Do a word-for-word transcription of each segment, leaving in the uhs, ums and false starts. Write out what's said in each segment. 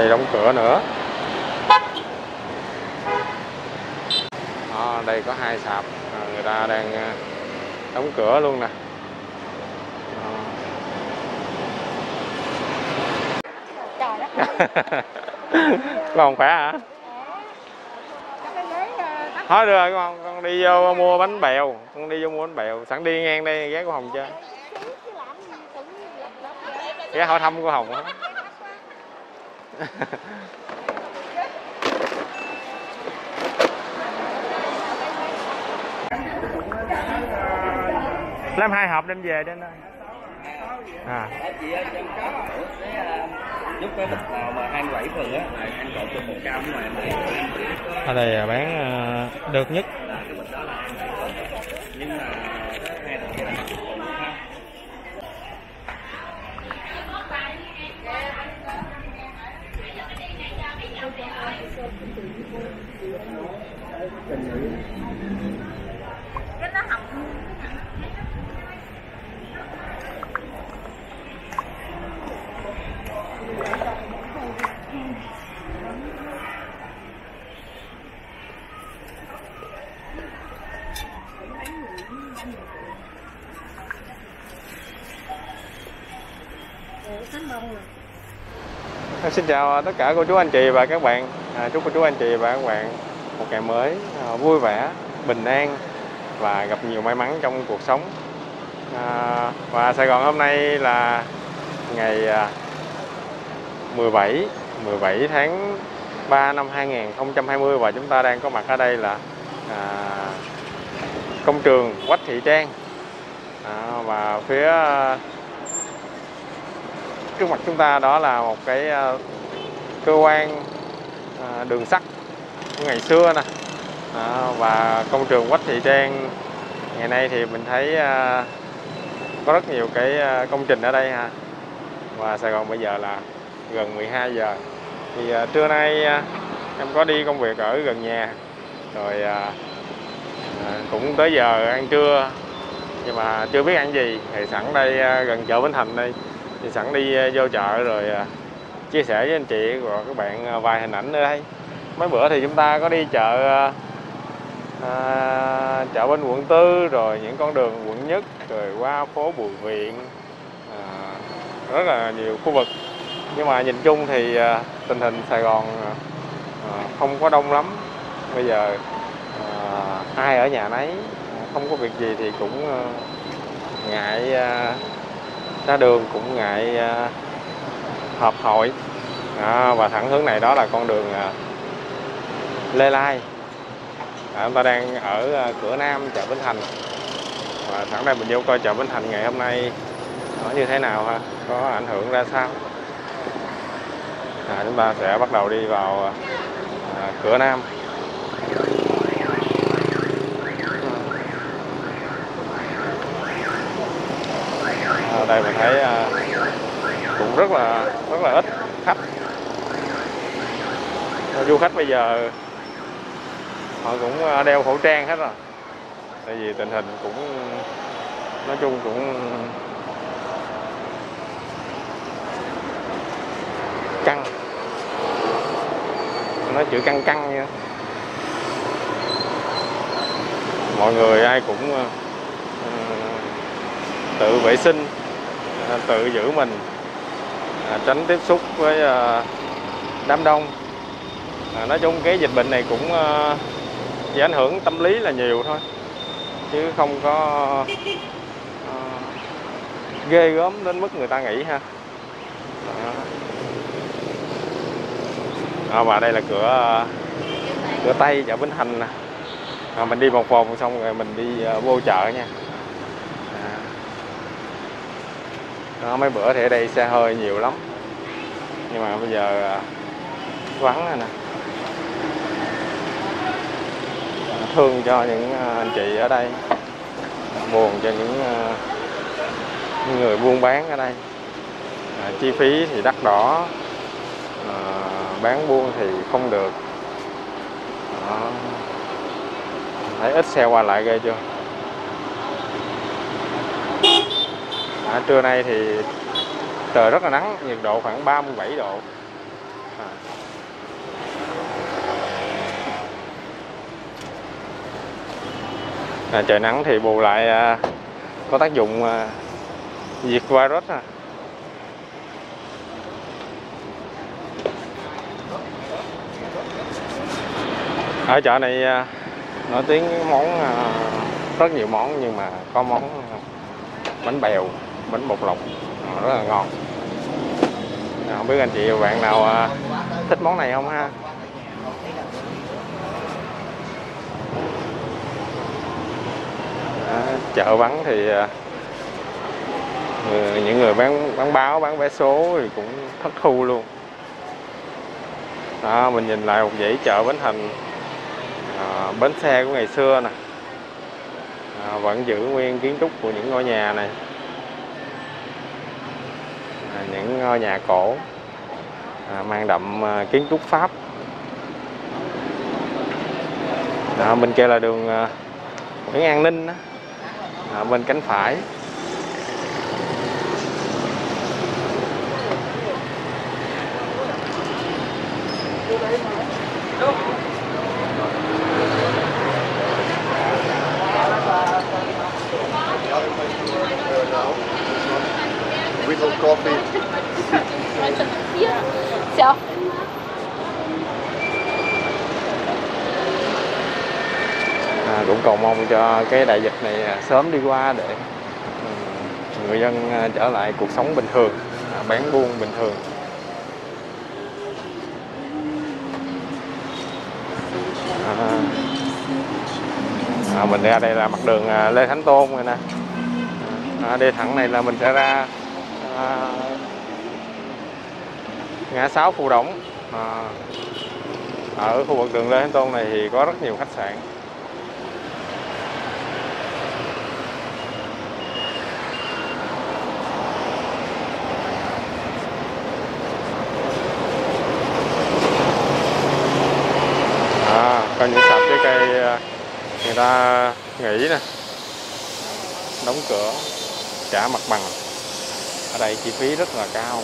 này đóng cửa nữa. Đó, đây có hai sạp à, người ta đang đóng cửa luôn nè. Con khỏe hả? Hết rồi con, con đi vô mua bánh bèo, con đi vô mua bánh bèo, sẵn đi ngang đây ghé của Hồng chơi. Ghé hỏi thăm của Hồng. Làm hai hộp đem về đến đây. À. Ở đây bán được nhất. Xin chào tất cả cô chú anh chị và các bạn. À, chúc cô chú anh chị và các bạn một ngày mới à, vui vẻ, bình an và gặp nhiều may mắn trong cuộc sống. À, và Sài Gòn hôm nay là ngày à, mười bảy tháng ba năm hai nghìn không trăm hai mươi và chúng ta đang có mặt ở đây là à, công trường Quách Thị Trang. À, và phía trước mặt chúng ta đó là một cái uh, cơ quan uh, đường sắt của ngày xưa nè. À, và công trường Quách Thị Trang ngày nay thì mình thấy uh, có rất nhiều cái uh, công trình ở đây ha. Và Sài Gòn bây giờ là gần mười hai giờ thì uh, trưa nay uh, em có đi công việc ở gần nhà rồi uh, uh, cũng tới giờ ăn trưa nhưng mà chưa biết ăn gì thì sẵn đây uh, gần chợ Bến Thành đây thì sẵn đi vô chợ rồi chia sẻ với anh chị và các bạn vài hình ảnh ở đây. Mấy bữa thì chúng ta có đi chợ à, chợ bên quận tư rồi những con đường quận nhất rồi qua phố Bùi Viện, à, rất là nhiều khu vực. Nhưng mà nhìn chung thì à, tình hình Sài Gòn à, không có đông lắm. Bây giờ à, ai ở nhà nấy, không có việc gì thì cũng à, ngại à, ra đường, cũng ngại uh, họp hội. À, và thẳng hướng này đó là con đường uh, Lê Lai. À, chúng ta đang ở uh, cửa Nam chợ Bến Thành và thẳng đây mình vô coi chợ Bến Thành ngày hôm nay nó như thế nào ha, có ảnh hưởng ra sao. À, chúng ta sẽ bắt đầu đi vào uh, uh, cửa Nam. Đây mình thấy cũng rất là rất là ít khách. Du khách bây giờ họ cũng đeo khẩu trang hết rồi. Tại vì tình hình cũng nói chung cũng căng. Nói chữ căng căng nha. Mọi người ai cũng tự vệ sinh, tự giữ mình, à, tránh tiếp xúc với à, đám đông. À, nói chung cái dịch bệnh này cũng à, chỉ ảnh hưởng tâm lý là nhiều thôi chứ không có à, ghê gớm đến mức người ta nghĩ ha. À, và đây là cửa cửa Tây chợ Bến Thành nè. À, mình đi một vòng xong rồi mình đi à, vô chợ nha. Đó, mấy bữa thì ở đây xe hơi nhiều lắm nhưng mà bây giờ à, vắng rồi nè. À, thương cho những à, anh chị ở đây, buồn cho những, à, những người buôn bán ở đây. À, chi phí thì đắt đỏ, à, bán buôn thì không được. À, thấy ít xe qua lại ghê chưa. À, trưa nay thì trời rất là nắng, nhiệt độ khoảng ba mươi bảy độ. à. À, trời nắng thì bù lại à, có tác dụng à, diệt virus à. Ở chợ này à, nổi tiếng món à, rất nhiều món, nhưng mà có món à, bánh bèo, bánh bột lọc à, rất là ngon. À, không biết anh chị và bạn nào à, thích món này không ha. Chợ vắng thì người, những người bán bán báo, bán vé số thì cũng thất thu luôn. Đó, mình nhìn lại một dãy chợ Bến Thành, à, bến xe của ngày xưa nè, à, vẫn giữ nguyên kiến trúc của những ngôi nhà này, à, những ngôi nhà cổ à, mang đậm à, kiến trúc Pháp. Đó, bên kia là đường à, Nguyễn An Ninh đó. À, bên cánh phải. À, cũng cầu mong cho cái đại dịch này sớm đi qua để người dân trở lại cuộc sống bình thường, bán buôn bình thường. À, à, mình ra đây là mặt đường Lê Thánh Tôn rồi nè. À, đi thẳng này là mình sẽ ra à, ngã sáu Phù Đổng. À, ở khu vực đường Lê Thánh Tôn này thì có rất nhiều khách sạn. Có những sạp trái cây người ta nghỉ nè, đóng cửa, trả mặt bằng. Ở đây chi phí rất là cao,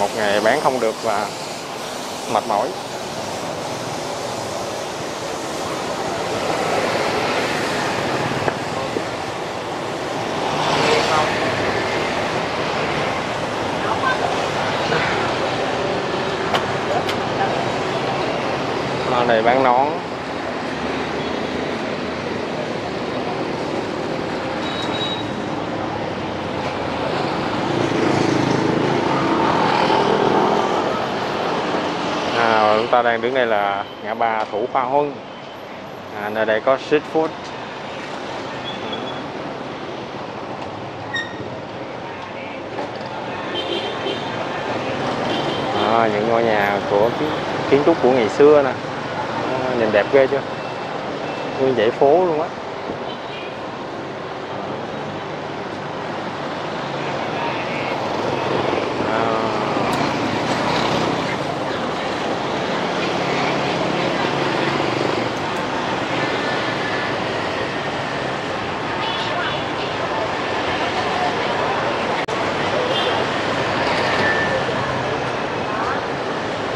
một ngày bán không được và mệt mỏi. Này bán nón, à, chúng ta đang đứng đây là ngã ba Thủ Khoa Huân, à, nơi đây có street food. À, những ngôi nhà của kiến, kiến trúc của ngày xưa nè, nhìn đẹp ghê chưa, nguyên dãy phố luôn á.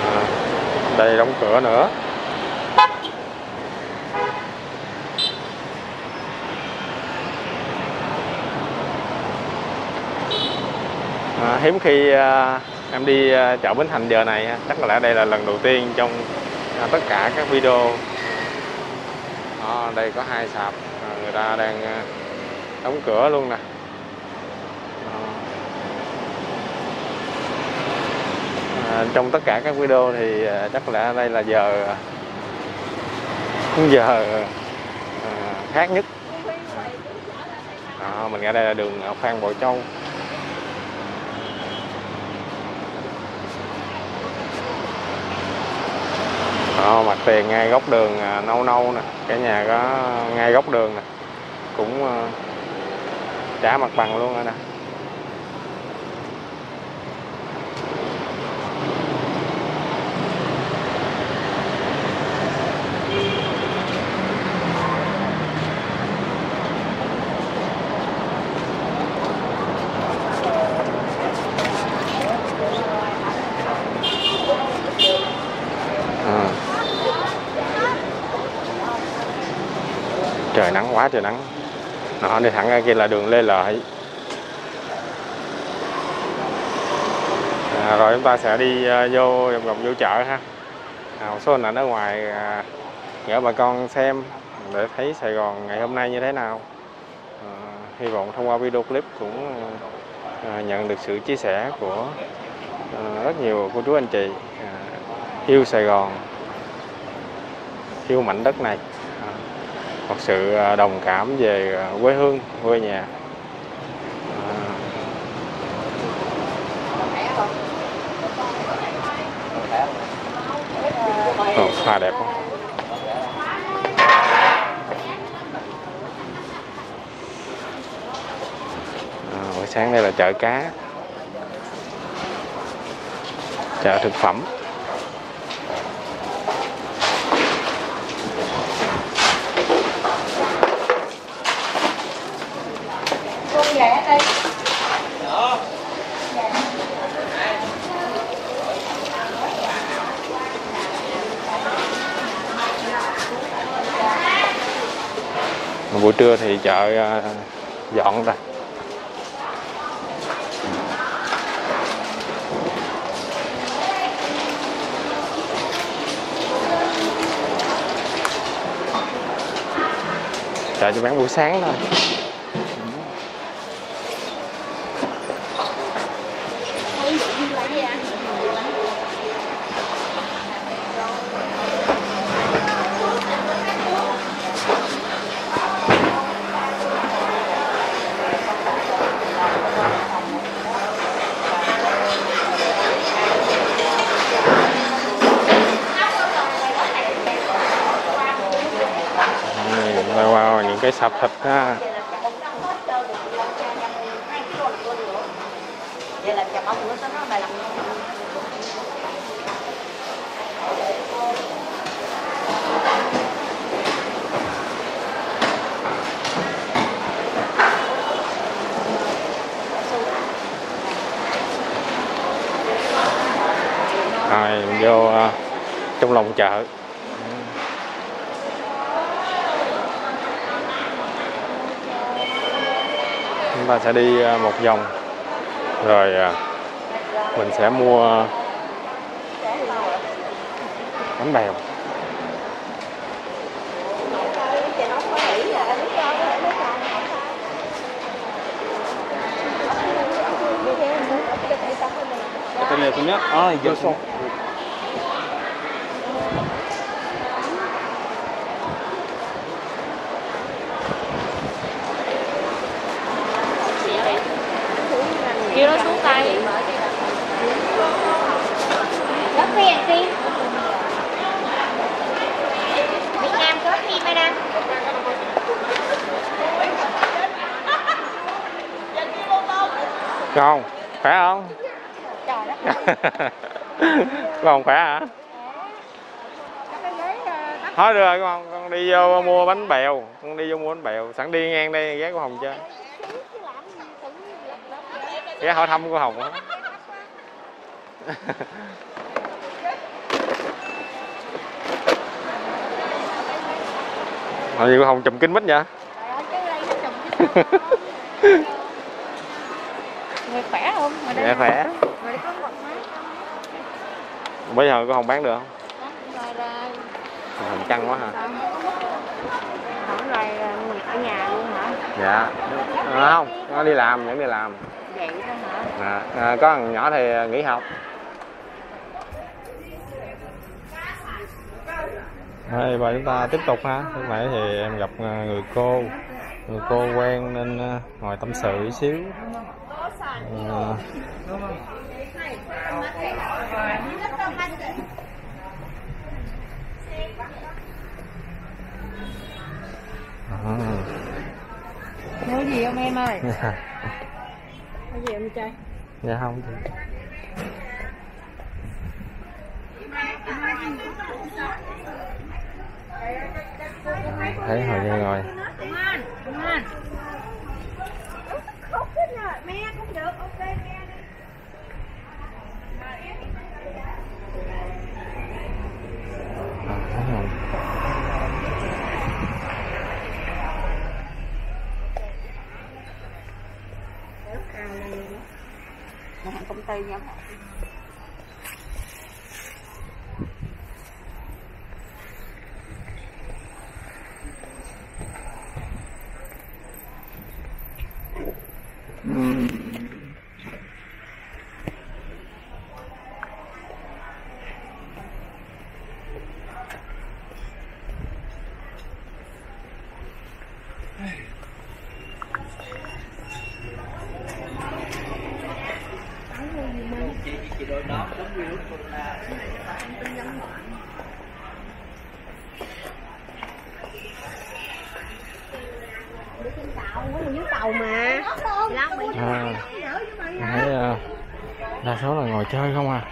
À, đây đóng cửa nữa. À, hiếm khi à, em đi à, chợ Bến Thành giờ này, chắc là đây là lần đầu tiên trong à, tất cả các video. À, đây có hai sạp, à, người ta đang à, đóng cửa luôn nè. À, trong tất cả các video thì à, chắc là đây là giờ giờ à, khác nhất. À, mình ra đây là đường Phan Bội Châu. Đó, mặt tiền ngay góc đường à, nâu nâu nè, cái nhà có ngay góc đường nè, cũng à, trả mặt bằng luôn rồi nè. trời nắng, quá trời nắng. Nó đi thẳng ra kia là đường Lê Lợi. À, rồi chúng ta sẽ đi uh, vô vòng vòng vô chợ ha. À, một số hình ảnh ở ngoài gửi uh, bà con xem để thấy Sài Gòn ngày hôm nay như thế nào. À, hy vọng thông qua video clip cũng uh, nhận được sự chia sẻ của uh, rất nhiều cô chú anh chị uh, yêu Sài Gòn, yêu mảnh đất này, uh, một sự uh, đồng cảm về uh, quê hương, quê nhà. Ồ, hoa đẹp không? À, buổi sáng đây là chợ cá, chợ thực phẩm. Buổi trưa thì chợ dọn ra. Chợ chỉ bán buổi sáng thôi. Cái sạp thịt ha. Rồi vô uh, trong lòng chợ. Chúng ta sẽ đi một vòng rồi mình sẽ mua bánh bèo. Kêu nó xuống tay. Có phiền gì? Việt Nam có gì mà đang? Ngon, khỏe không? Con khỏe hả? Thôi được rồi con, con đi vô mua bánh bèo, con đi vô mua bánh bèo, sẵn đi ngang đây ghé của Hồng chơi. Ghé hỏi thăm của Hồng á. Mà gì của Hồng chùm kính mít vậy? Người khỏe không? Người khỏe. Bây giờ của Hồng bán được không? Hồng căng quá hả? Hổng rồi mình ở nhà luôn hả? Dạ. À, không, nó đi làm, vẫn đi làm. Vậy đó hả? À, à, có thằng nhỏ thì nghỉ học. Đây, bà chúng ta tiếp tục ha. Lúc nãy thì em gặp người cô, người cô quen nên ngồi tâm sự xíu. À, mua gì không em ơi? Dạ. Mua gì em chơi? Dạ không chị. Thấy hồi giờ rồi. Mẹ cũng được, ok mẹ. công ty nha các bạn. Đa số là ngồi chơi không à.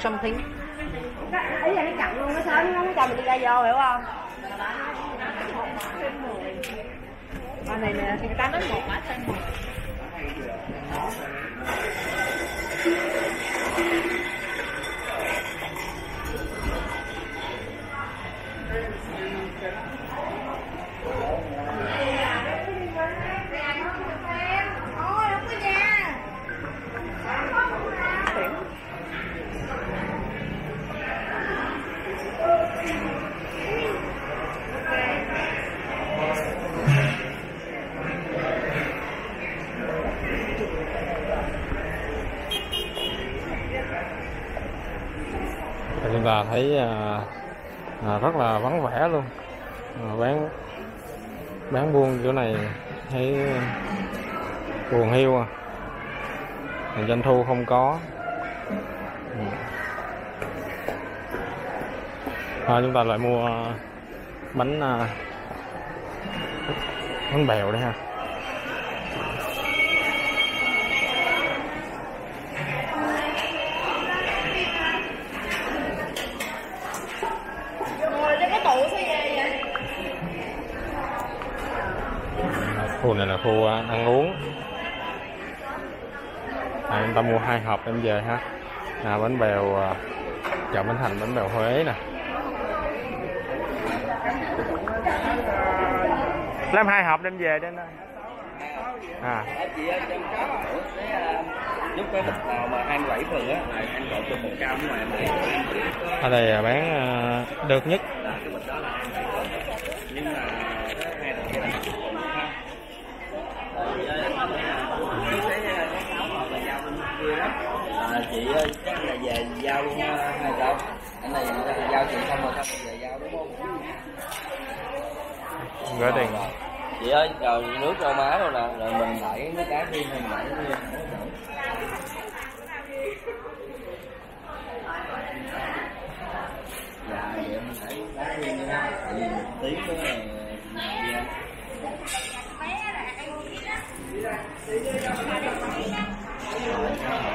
Xong thính ấy là cái cặn luôn, nó sớm nó cho mình đi ra vô, hiểu không? Con này nè, người ta nói một mã xanh một. Là thấy à, à, rất là vắng vẻ luôn. À, bán bán buôn chỗ này thấy buồn hiu à, doanh thu không có. À, chúng ta lại mua bánh à, bánh bèo đây ha. Khu này là khu ăn uống. À, em ta mua hai hộp em về ha. À, bánh bèo chợ Bến Thành, bánh bèo Huế nè. Làm hai hộp đem về trên đây. À. Ở đây bán được nhất. Chị ơi, chắc là về giao luôn hai cậu. Anh này là giao chị xong rồi xong rồi về giao đúng không? Gửi tiền. Chị ơi, rồi nước rau má rồi nè, rồi mình đẩy cái cá riêng mình đẩy riêng. Dạ, vậy em đẩy cá riêng đi ha. Tại vì tiếng đó là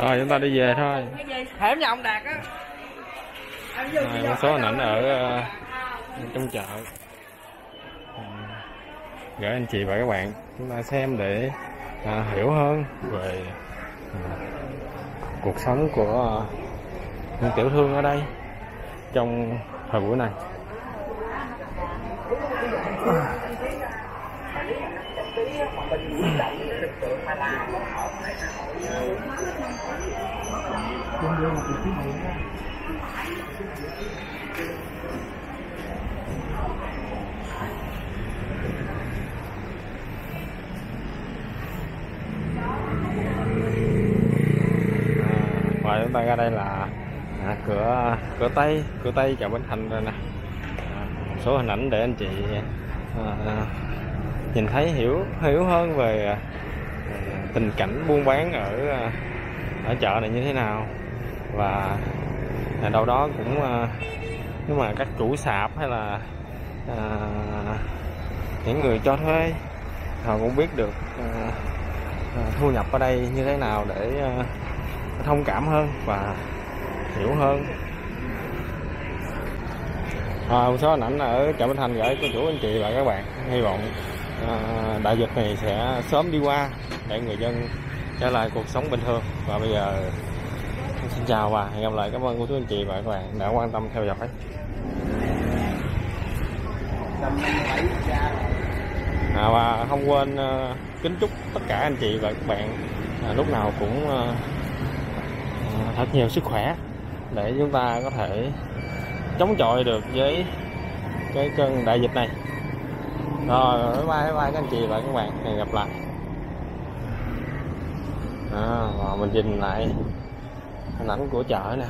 rồi chúng ta đi về thôi. Hẻm nhà ông Đạt á. Một số hình ảnh ở trong chợ gửi anh chị và các bạn chúng ta xem để à, hiểu hơn về à, cuộc sống của à, những tiểu thương ở đây trong thời buổi này. cái mà mình muốn đẩy cái lực lượng mà làm nó hợp lại nào. Đúng rồi, một cái này đó. Và chúng ta ra đây là à, cửa cửa Tây, cửa Tây chợ Bến Thành rồi nè. À, một số hình ảnh để anh chị à, nhìn thấy hiểu hiểu hơn về à, tình cảnh buôn bán ở à, ở chợ này như thế nào. Và à, đâu đó cũng à, nếu mà các chủ sạp hay là à, những người cho thuê họ cũng biết được à, thu nhập ở đây như thế nào để à, thông cảm hơn và hiểu hơn. À, một số hình ảnh ở chợ Bến Thành gửi cô chủ anh chị và các bạn. Hy vọng à, đại dịch này sẽ sớm đi qua để người dân trở lại cuộc sống bình thường. Và bây giờ xin chào và hẹn gặp lại. Cảm ơn cô chú anh chị và các bạn đã quan tâm theo dõi. À, và không quên à, kính chúc tất cả anh chị và các bạn à, lúc nào cũng à, thật nhiều sức khỏe để chúng ta có thể chống chọi được với cái cơn đại dịch này. Rồi, bye bye, bye bye các anh chị và các bạn, hẹn gặp lại. À, rồi mình nhìn lại hình ảnh của chợ nè.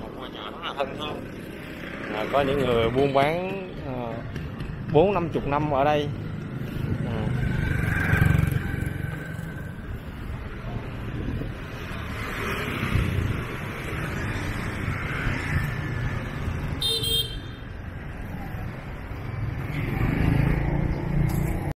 Một ngôi chợ rất là thân thương. À, có những người buôn bán bốn năm mươi năm ở đây